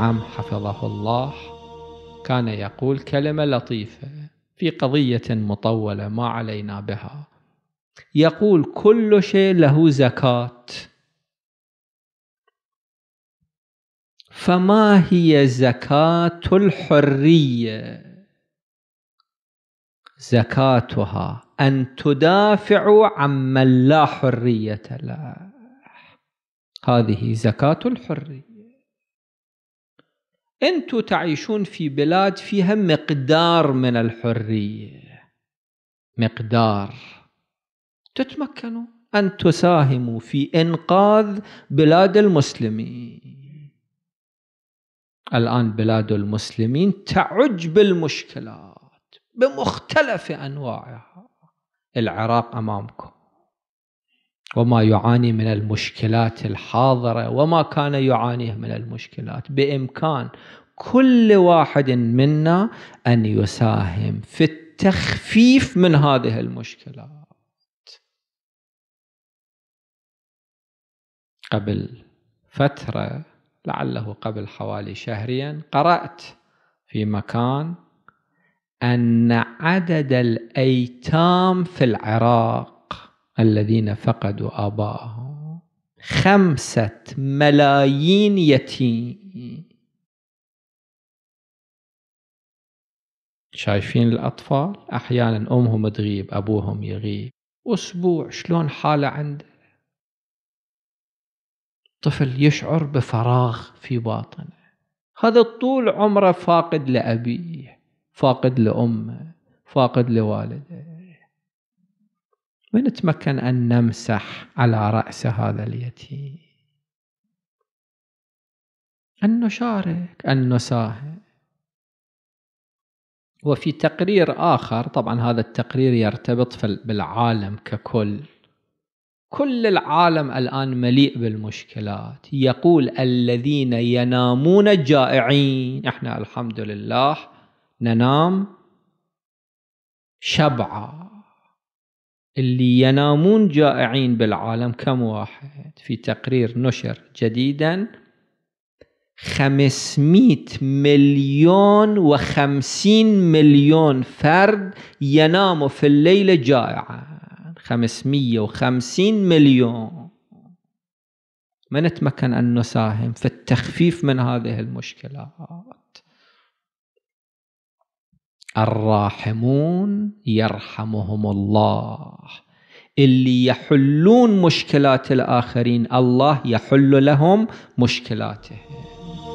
العام حفظه الله كان يقول كلمة لطيفة في قضية مطولة ما علينا بها، يقول كل شيء له زكاة. فما هي زكاة الحرية؟ زكاتها أن تدافع عمن لا حرية له، هذه زكاة الحرية. أنتم تعيشون في بلاد فيها مقدار من الحرية، مقدار تتمكنوا أن تساهموا في إنقاذ بلاد المسلمين. الآن بلاد المسلمين تعج بالمشكلات بمختلف أنواعها، العراق أمامكم وما يعاني من المشكلات الحاضرة وما كان يعانيه من المشكلات. بإمكان كل واحد منا أن يساهم في التخفيف من هذه المشكلات. قبل فترة، لعله قبل حوالي شهرين، قرأت في مكان أن عدد الأيتام في العراق الذين فقدوا آباءهم 5 ملايين يتيم. شايفين الأطفال أحيانا أمهم تغيب أبوهم يغيب أسبوع، شلون حالة عنده؟ طفل يشعر بفراغ في باطنه، هذا طول عمره فاقد لأبيه، فاقد لأمه، فاقد لوالده. ونتمكن أن نمسح على رأس هذا اليتيم، أن نشارك، أن نساهم. وفي تقرير آخر، طبعا هذا التقرير يرتبط بالعالم ككل، كل العالم الآن مليء بالمشكلات، يقول الذين ينامون جائعين. احنا الحمد لله ننام شبعا، اللي ينامون جائعين بالعالم كم واحد؟ في تقرير نشر جديدا 550 مليون فرد يناموا في الليل جائعا، 550 مليون. ما نتمكن أن نساهم في التخفيف من هذه المشكلات؟ الراحمون يرحمهم الله، اللي يحلون مشكلات الآخرين الله يحل لهم مشكلاتهم.